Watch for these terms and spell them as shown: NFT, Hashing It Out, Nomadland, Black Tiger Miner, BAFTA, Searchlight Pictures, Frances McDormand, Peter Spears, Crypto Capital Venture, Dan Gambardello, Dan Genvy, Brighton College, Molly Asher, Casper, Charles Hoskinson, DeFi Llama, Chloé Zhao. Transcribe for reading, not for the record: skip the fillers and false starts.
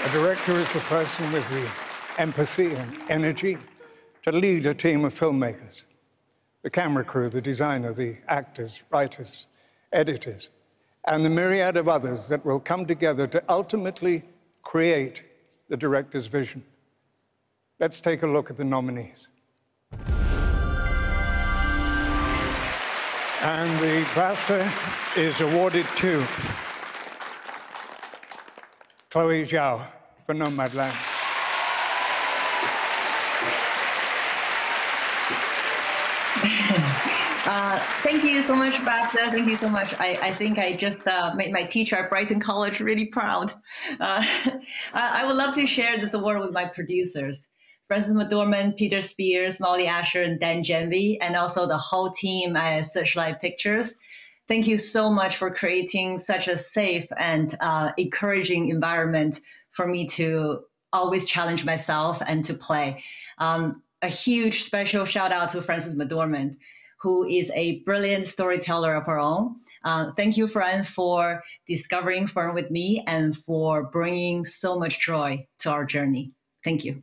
A director is the person with the empathy and energy to lead a team of filmmakers. The camera crew, the designer, the actors, writers, editors, and the myriad of others that will come together to ultimately create the director's vision. Let's take a look at the nominees. And the BAFTA is awarded to Chloé Zhao for Nomadland. Thank you so much, BAFTA. Thank you so much. I think I just made my teacher at Brighton College really proud. I would love to share this award with my producers, Frances McDormand, Peter Spears, Molly Asher, and Dan Genvy, and also the whole team at Searchlight Pictures. Thank you so much for creating such a safe and encouraging environment for me to always challenge myself and to play. A huge special shout out to Frances McDormand, who is a brilliant storyteller of her own. Thank you, Fran, for discovering Fern with me and for bringing so much joy to our journey. Thank you.